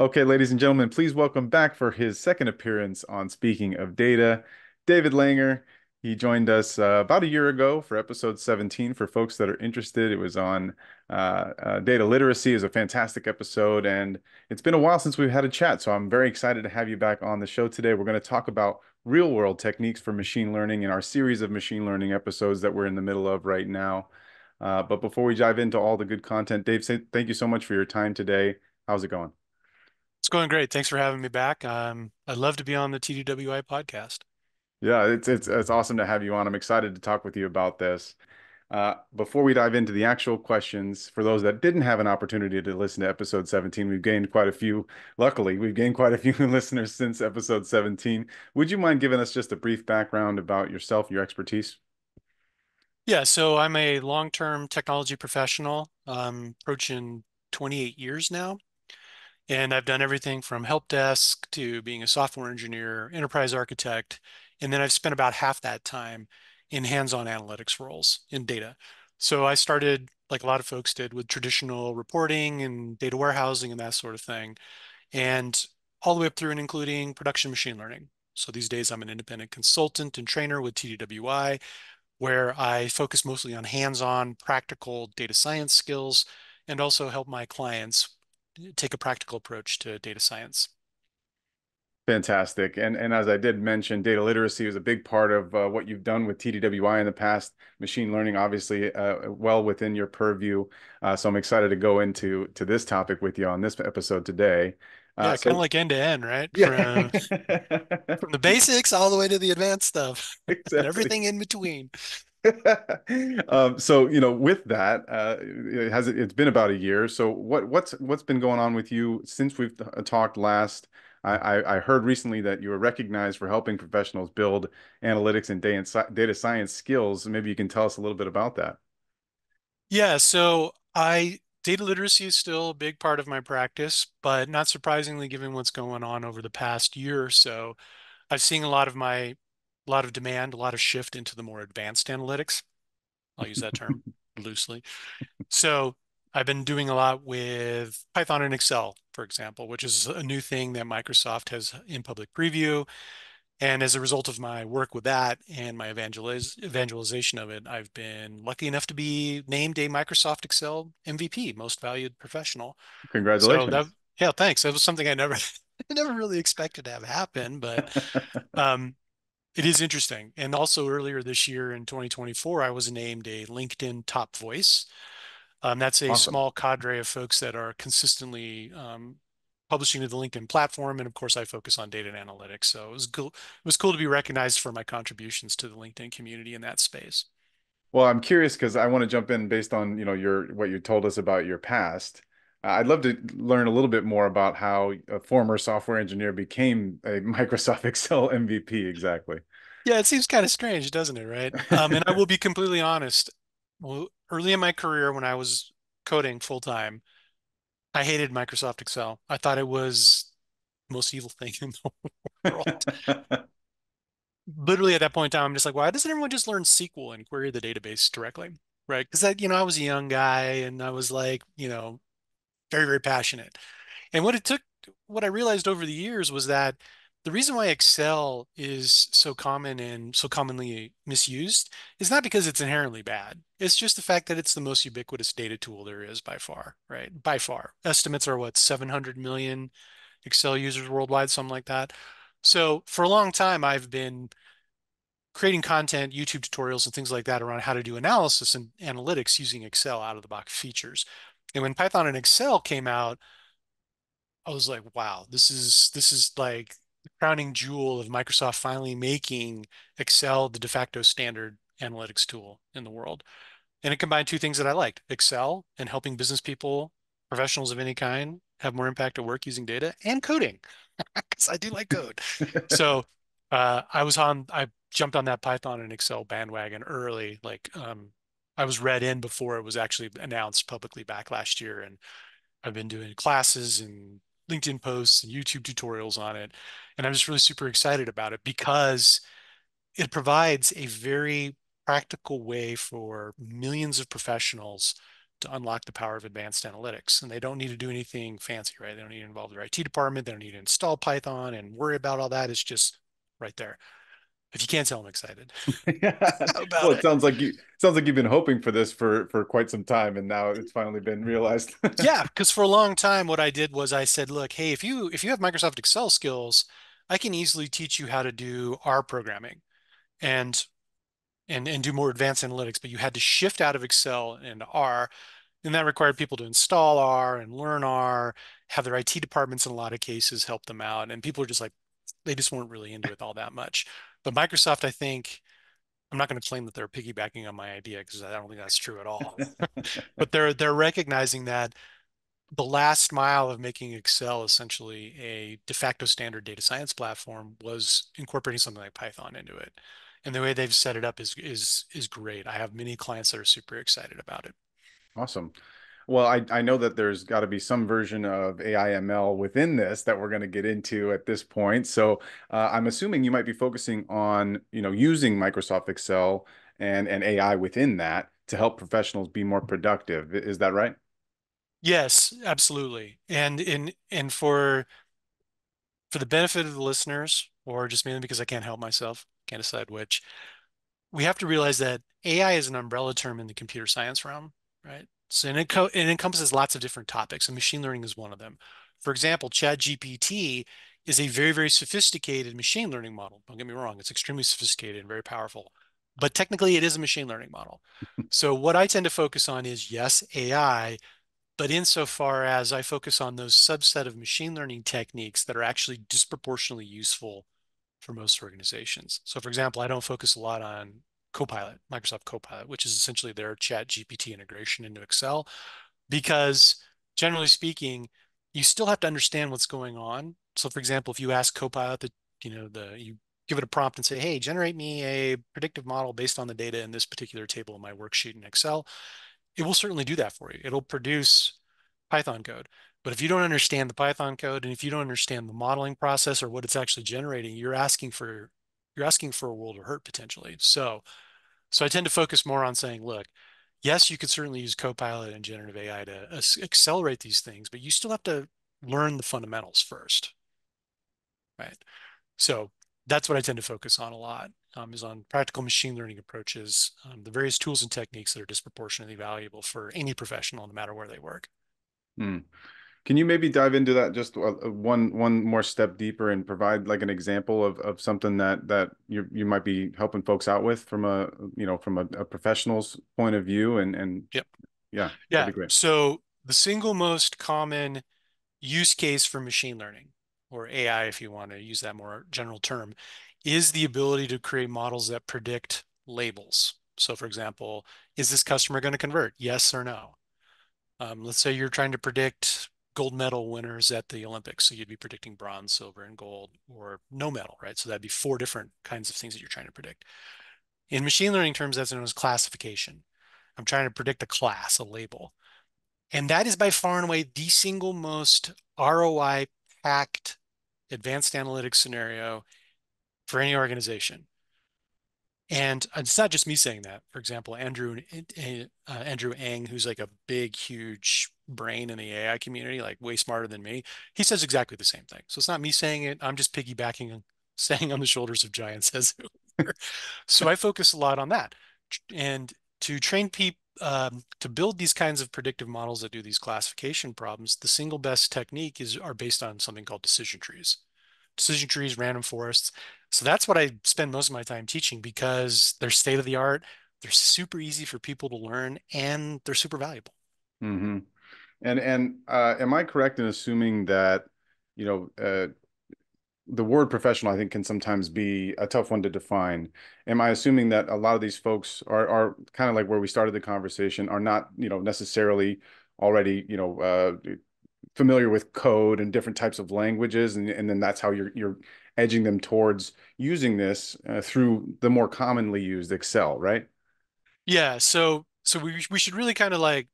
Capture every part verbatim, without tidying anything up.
Okay, ladies and gentlemen, please welcome back for his second appearance on Speaking of Data, David Langer. He joined us uh, about a year ago for episode seventeen. For folks that are interested, it was on uh, uh, data literacy. Is a fantastic episode, and it's been a while since we've had a chat, so I'm very excited to have you back on the show today. We're going to talk about real-world techniques for machine learning in our series of machine learning episodes that we're in the middle of right now. Uh, but before we dive into all the good content, Dave, say thank you so much for your time today. How's it going? It's going great. Thanks for having me back. Um, I'd love to be on the T D W I podcast. Yeah, it's, it's, it's awesome to have you on. I'm excited to talk with you about this. Uh, before we dive into the actual questions, for those that didn't have an opportunity to listen to episode seventeen, we've gained quite a few, luckily, we've gained quite a few listeners since episode seventeen. Would you mind giving us just a brief background about yourself, your expertise? Yeah, so I'm a long-term technology professional, um, approaching twenty-eight years now. And I've done everything from help desk to being a software engineer, enterprise architect, and then I've spent about half that time in hands-on analytics roles in data. So I started, like a lot of folks did, with traditional reporting and data warehousing and that sort of thing, and all the way up through and including production machine learning. So these days I'm an independent consultant and trainer with T D W I, where I focus mostly on hands-on practical data science skills and also help my clients take a practical approach to data science. Fantastic. And, and as I did mention, data literacy is a big part of uh, what you've done with T D W I in the past. Machine learning, obviously, uh, well within your purview. Uh, so I'm excited to go into to this topic with you on this episode today. Uh, yeah, so, kind of like end-to-end, right? Yeah. From, from the basics all the way to the advanced stuff. Exactly. And everything in between. um, so, you know, with that, uh, it has, it's been about a year. So what, what's, what's been going on with you since we've talked last? I, I heard recently that you were recognized for helping professionals build analytics and data science skills. Maybe you can tell us a little bit about that. Yeah, so I data literacy is still a big part of my practice, but not surprisingly, given what's going on over the past year or so, I've seen a lot of my, a lot of demand, a lot of shift into the more advanced analytics. I'll use that term loosely. So I've been doing a lot with Python and Excel, for example, which is a new thing that Microsoft has in public preview. And as a result of my work with that and my evangeliz evangelization of it, I've been lucky enough to be named a Microsoft Excel M V P, Most Valued Professional. Congratulations. So that, yeah, thanks. That was something I never, I never really expected to have happen, but um, it is interesting. And also earlier this year in twenty twenty-four, I was named a LinkedIn Top Voice. Um, that's a awesome. Small cadre of folks that are consistently um, publishing to the LinkedIn platform. And of course, I focus on data and analytics. So it was cool. It was cool to be recognized for my contributions to the LinkedIn community in that space. Well, I'm curious because I want to jump in based on, you know, your what you told us about your past. Uh, I'd love to learn a little bit more about how a former software engineer became a Microsoft Excel M V P exactly. Yeah, it seems kind of strange, doesn't it? Right. Um, and I will be completely honest. Well, early in my career, when I was coding full time, I hated Microsoft Excel. I thought it was the most evil thing in the world. Literally at that point in time, I'm just like, why doesn't everyone just learn S Q L and query the database directly? Right. Because that, you know, I was a young guy and I was like, you know, very, very passionate. And what it took, what I realized over the years was that the reason why Excel is so common and so commonly misused is not because it's inherently bad. It's just the fact that it's the most ubiquitous data tool there is by far, right? By far. Estimates are what, seven hundred million Excel users worldwide, something like that. So for a long time, I've been creating content, YouTube tutorials and things like that around how to do analysis and analytics using Excel out of the box features. And when Python and Excel came out, I was like, wow, this is, this is like, the crowning jewel of Microsoft finally making Excel the de facto standard analytics tool in the world. And it combined two things that I liked, Excel and helping business people, professionals of any kind, have more impact at work using data, and coding, because I do like code. So uh, I was on, I jumped on that Python and Excel bandwagon early. Like um, I was read in before it was actually announced publicly back last year. And I've been doing classes and LinkedIn posts and YouTube tutorials on it. And I'm just really super excited about it because it provides a very practical way for millions of professionals to unlock the power of advanced analytics. And they don't need to do anything fancy, right? They don't need to involve their I T department. They don't need to install Python and worry about all that. It's just right there. If you can't tell, I'm excited. Yeah. about well, it, it sounds like you sounds like you've been hoping for this for for quite some time, and now it's finally been realized. Yeah, because for a long time, what I did was I said, look, hey, if you if you have Microsoft Excel skills, I can easily teach you how to do R programming, and and and do more advanced analytics. But you had to shift out of Excel and R, and that required people to install R and learn R, have their I T departments in a lot of cases help them out, and people are just like, they just weren't really into it all that much. But Microsoft, I think, I'm not going to claim that they're piggybacking on my idea because I don't think that's true at all. But they're they're recognizing that the last mile of making Excel essentially a de facto standard data science platform was incorporating something like Python into it. And the way they've set it up is is is great. I have many clients that are super excited about it. Awesome. Well, I, I know that there's got to be some version of A I M L within this that we're going to get into at this point. So uh, I'm assuming you might be focusing on, you know, using Microsoft Excel and, and A I within that to help professionals be more productive. Is that right? Yes, absolutely. And in and for for the benefit of the listeners, or just mainly because I can't help myself, can't decide which, we have to realize that A I is an umbrella term in the computer science realm, right? So and it, co it encompasses lots of different topics, and machine learning is one of them. For example, ChatGPT is a very, very sophisticated machine learning model. Don't get me wrong, it's extremely sophisticated and very powerful, but technically it is a machine learning model. So what I tend to focus on is, yes, A I, but insofar as I focus on those subset of machine learning techniques that are actually disproportionately useful for most organizations. So for example, I don't focus a lot on Copilot, Microsoft Copilot, which is essentially their Chat G P T integration into Excel, because generally speaking, you still have to understand what's going on. So for example, if you ask Copilot that, you know, the, you give it a prompt and say, hey, generate me a predictive model based on the data in this particular table in my worksheet in Excel, it will certainly do that for you. It'll produce Python code. But if you don't understand the Python code, and if you don't understand the modeling process or what it's actually generating, you're asking for You're asking for a world of hurt potentially. So, so I tend to focus more on saying, look, yes, you could certainly use Copilot and generative A I to uh, accelerate these things, but you still have to learn the fundamentals first, right? So that's what I tend to focus on a lot, um, is on practical machine learning approaches, um, the various tools and techniques that are disproportionately valuable for any professional, no matter where they work. Mm. Can you maybe dive into that just one one more step deeper and provide like an example of of something that that you you might be helping folks out with from a you know from a, a professional's point of view and and yep. yeah yeah yeah. So the single most common use case for machine learning, or A I if you want to use that more general term, is the ability to create models that predict labels. So for example, is this customer going to convert? Yes or no. Um, let's say you're trying to predict gold medal winners at the Olympics. So you'd be predicting bronze, silver, and gold, or no medal, right? So that'd be four different kinds of things that you're trying to predict. In machine learning terms, that's known as classification. I'm trying to predict a class, a label. And that is by far and away the single most R O I-packed advanced analytics scenario for any organization. And it's not just me saying that. For example, Andrew uh, Andrew Ng, who's like a big, huge brain in the A I community, like way smarter than me, he says exactly the same thing. So it's not me saying it. I'm just piggybacking and saying on the shoulders of giants as it were. So I focus a lot on that. And to train people, um, to build these kinds of predictive models that do these classification problems, the single best technique is are based on something called decision trees. Decision trees, random forests. So that's what I spend most of my time teaching, because they're state of the art, they're super easy for people to learn, and they're super valuable. Mm-hmm. And and uh, am I correct in assuming that, you know, uh, the word professional, I think, can sometimes be a tough one to define. Am I assuming that a lot of these folks are are kind of like where we started the conversation, are not, you know, necessarily already, you know, uh, familiar with code and different types of languages, and, and then that's how you're you're edging them towards using this uh, through the more commonly used Excel, right? Yeah, so so we, we should really kind of like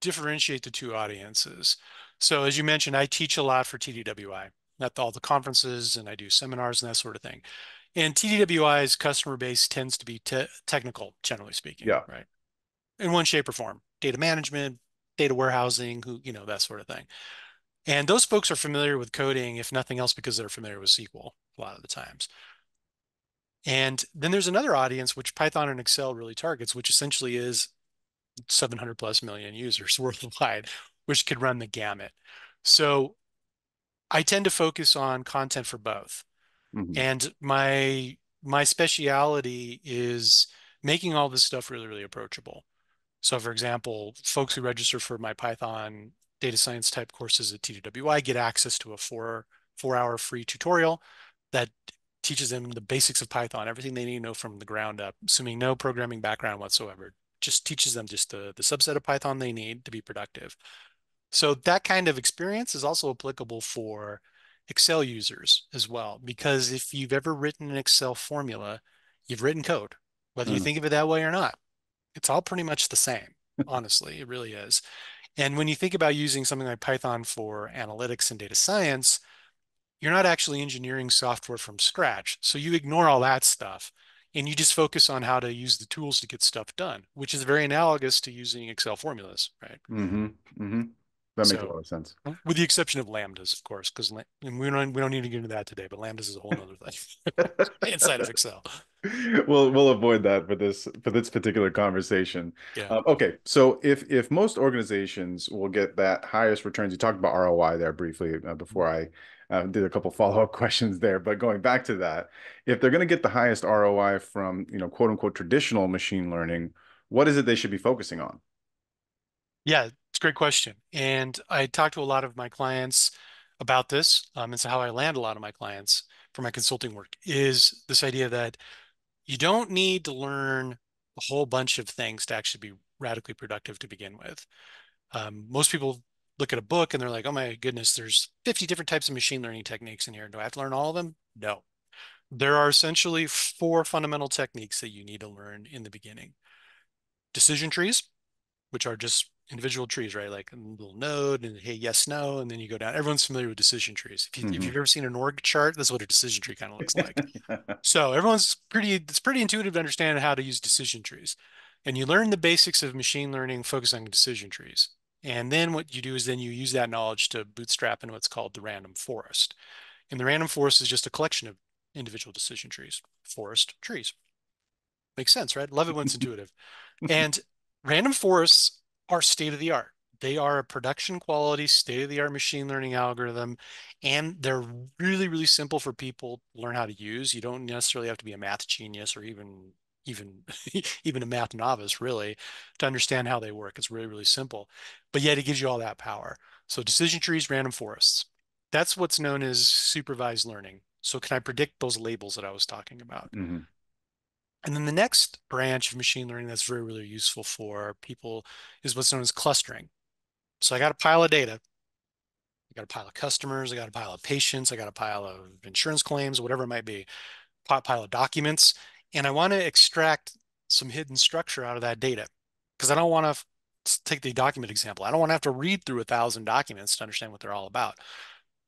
differentiate the two audiences. So as you mentioned, I teach a lot for T D W I at all the conferences, and I do seminars and that sort of thing. And T D W I's customer base tends to be te technical, generally speaking, yeah. right? In one shape or form. data management, data warehousing, who, you know, that sort of thing. And those folks are familiar with coding, if nothing else, because they're familiar with S Q L a lot of the times. And then there's another audience, which Python and Excel really targets, which essentially is seven hundred plus million users worldwide, which could run the gamut. So I tend to focus on content for both. Mm-hmm. And my, my speciality is making all this stuff really, really approachable. So for example, folks who register for my Python data science type courses at T D W I get access to a four, four hour free tutorial that teaches them the basics of Python, everything they need to know from the ground up, assuming no programming background whatsoever, just teaches them just the, the subset of Python they need to be productive. So that kind of experience is also applicable for Excel users as well, because if you've ever written an Excel formula, you've written code, whether mm. you think of it that way or not. It's all pretty much the same, honestly, it really is. And when you think about using something like Python for analytics and data science, you're not actually engineering software from scratch. So you ignore all that stuff and you just focus on how to use the tools to get stuff done, which is very analogous to using Excel formulas, right? Mm-hmm. Mm-hmm. That makes so, a lot of sense. With the exception of lambdas, of course, because we don't we don't need to get into that today, but lambdas is a whole other thing inside of Excel. We'll we'll avoid that for this for this particular conversation. Yeah. Um, okay. So if if most organizations will get that highest returns, you talked about R O I there briefly uh, before I uh, did a couple follow-up questions there, but going back to that, if they're going to get the highest R O I from, you know, quote unquote traditional machine learning, what is it they should be focusing on? Yeah. Great question. And I talk to a lot of my clients about this. Um, and so how I land a lot of my clients for my consulting work is this idea that you don't need to learn a whole bunch of things to actually be radically productive to begin with. Um, most people look at a book and they're like, oh my goodness, there's fifty different types of machine learning techniques in here. Do I have to learn all of them? No. There are essentially four fundamental techniques that you need to learn in the beginning. Decision trees, which are just individual trees, right? Like a little node and hey, yes, no. And then you go down, everyone's familiar with decision trees. If, you, mm-hmm. if you've ever seen an org chart, that's what a decision tree kind of looks like. So everyone's pretty, it's pretty intuitive to understand how to use decision trees. And you learn the basics of machine learning, focus on decision trees. And then what you do is then you use that knowledge to bootstrap in what's called the random forest. And the random forest is just a collection of individual decision trees, forest trees. Makes sense, right? Love it when it's intuitive. And random forests are state-of-the-art. They are a production quality, state-of-the-art machine learning algorithm, and they're really, really simple for people to learn how to use. You don't necessarily have to be a math genius or even, even, even a math novice, really, to understand how they work. It's really, really simple, but yet it gives you all that power. So decision trees, random forests. That's what's known as supervised learning. So can I predict those labels that I was talking about? Mm-hmm. And then the next branch of machine learning that's very, really useful for people is what's known as clustering. So I got a pile of data. I got a pile of customers. I got a pile of patients. I got a pile of insurance claims, whatever it might be, pile of documents. And I want to extract some hidden structure out of that data because I don't want to take the document example. I don't want to have to read through a thousand documents to understand what they're all about.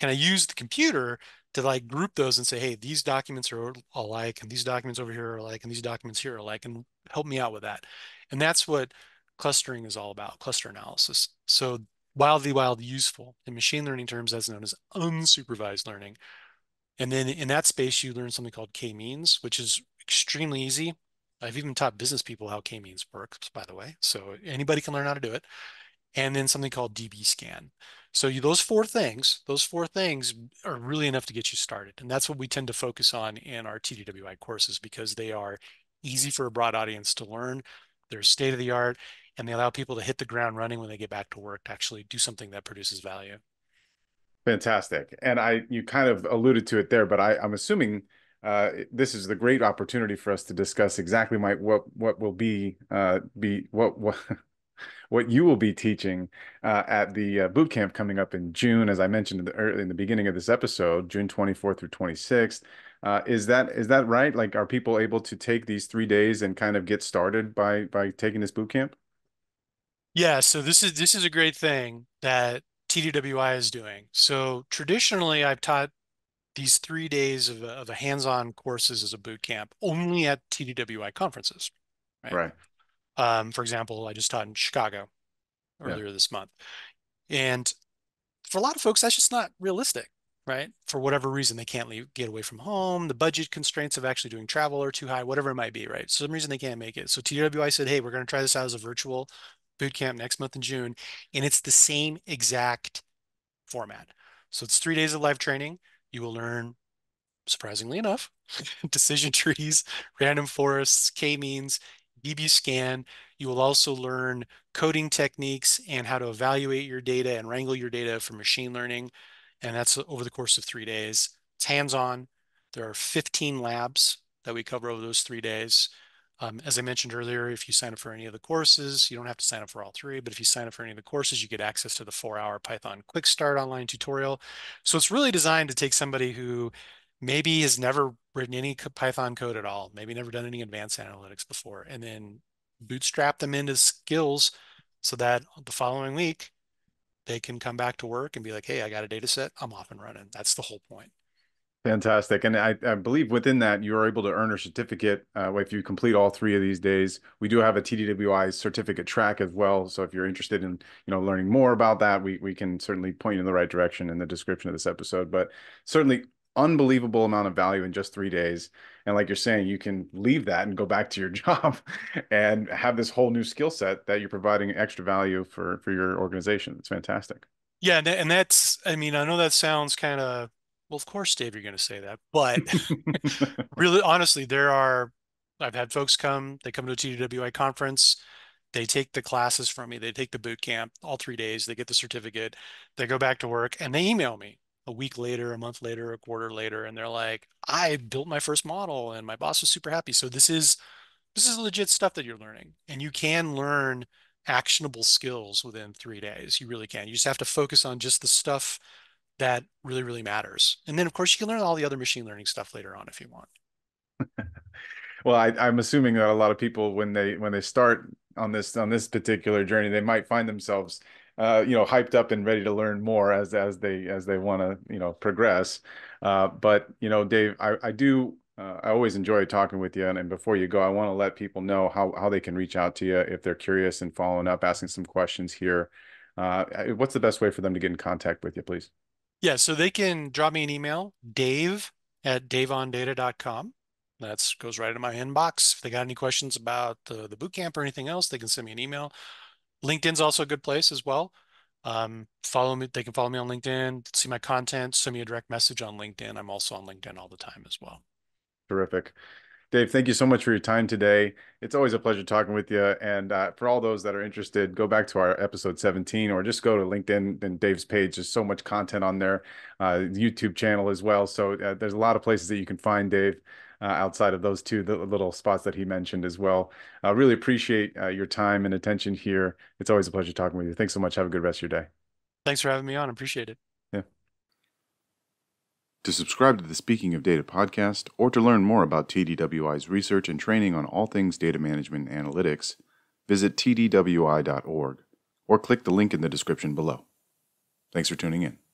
Can I use the computer to like group those and say, hey, these documents are alike and these documents over here are alike and these documents here are alike, and help me out with that. And that's what clustering is all about, cluster analysis. So wildly, wildly useful. In machine learning terms, that's known as unsupervised learning. And then in that space, you learn something called k-means, which is extremely easy. I've even taught business people how k-means works, by the way. So anybody can learn how to do it. And then something called D B scan. So you, those four things, those four things are really enough to get you started. And that's what we tend to focus on in our T D W I courses because they are easy for a broad audience to learn. They're state-of-the-art and they allow people to hit the ground running when they get back to work to actually do something that produces value. Fantastic. And I, you kind of alluded to it there, but I, I'm assuming Uh, this is the great opportunity for us to discuss exactly my, what, what will be, uh, be what, what, what you will be teaching uh, at the uh, boot camp coming up in June, as I mentioned in the, early, in the beginning of this episode, June twenty-fourth through twenty-sixth. Uh, is that is that right? Like, are people able to take these three days and kind of get started by by taking this boot camp? Yeah. So this is this is a great thing that T D W I is doing. So traditionally, I've taught these three days of, of a hands-on courses as a boot camp only at T D W I conferences. Right. Right. Um, for example, I just taught in Chicago earlier yeah. this month. And for a lot of folks, that's just not realistic, right? For whatever reason, they can't leave, get away from home. The budget constraints of actually doing travel are too high, whatever it might be, right? So some reason they can't make it. So T D W I said, hey, we're going to try this out as a virtual boot camp next month in June. And it's the same exact format. So it's three days of live training. You will learn, surprisingly enough, decision trees, random forests, k-means, D B scan. You will also learn coding techniques and how to evaluate your data and wrangle your data for machine learning. And that's over the course of three days. It's hands-on. There are fifteen labs that we cover over those three days. Um, as I mentioned earlier, if you sign up for any of the courses, you don't have to sign up for all three, but if you sign up for any of the courses, you get access to the four-hour Python Quick Start online tutorial. So it's really designed to take somebody who maybe has never written any Python code at all, maybe never done any advanced analytics before, and then bootstrap them into skills so that the following week they can come back to work and be like, hey, I got a data set, I'm off and running. That's the whole point. Fantastic. And I, I believe within that, you are able to earn a certificate uh, if you complete all three of these days. We do have a T D W I certificate track as well. So if you're interested in you know, learning more about that, we, we can certainly point you in the right direction in the description of this episode. But certainly, unbelievable amount of value in just three days. And like you're saying, you can leave that and go back to your job and have this whole new skill set that you're providing extra value for, for your organization. It's fantastic. Yeah. And that's, I mean, I know that sounds kind of, well, of course, Dave, you're going to say that, but really, honestly, there are, I've had folks come, they come to a T D W I conference, they take the classes from me, they take the boot camp, all three days, they get the certificate, they go back to work and they email me a week later, a month later, a quarter later, and they're like, I built my first model and my boss was super happy. So this is, this is legit stuff that you're learning, and you can learn actionable skills within three days. You really can. You just have to focus on just the stuff that really, really matters. And then of course you can learn all the other machine learning stuff later on if you want. Well, I, I'm assuming that a lot of people, when they, when they start on this, on this particular journey, they might find themselves Uh, you know, hyped up and ready to learn more as as they as they want to you know progress. Uh, but you know, Dave, I I do uh, I always enjoy talking with you. And, and before you go, I want to let people know how how they can reach out to you if they're curious and following up, asking some questions here. Uh, what's the best way for them to get in contact with you, please? Yeah, so they can drop me an email, Dave at dave on data dot com. That goes right into my inbox. If they got any questions about the the bootcamp or anything else, they can send me an email. LinkedIn's also a good place as well. Um, follow me. They can follow me on LinkedIn, see my content, send me a direct message on LinkedIn. I'm also on LinkedIn all the time as well. Terrific. Dave, thank you so much for your time today. It's always a pleasure talking with you. And uh, for all those that are interested, go back to our episode seventeen or just go to LinkedIn and Dave's page. There's so much content on there, uh, YouTube channel as well. So uh, there's a lot of places that you can find Dave. Uh, outside of those two the little spots that he mentioned as well. I uh, really appreciate uh, your time and attention here. It's always a pleasure talking with you. Thanks so much. Have a good rest of your day. Thanks for having me on. Appreciate it. Yeah. To subscribe to the Speaking of Data podcast or to learn more about T D W I's research and training on all things data management and analytics, visit T D W I dot org or click the link in the description below. Thanks for tuning in.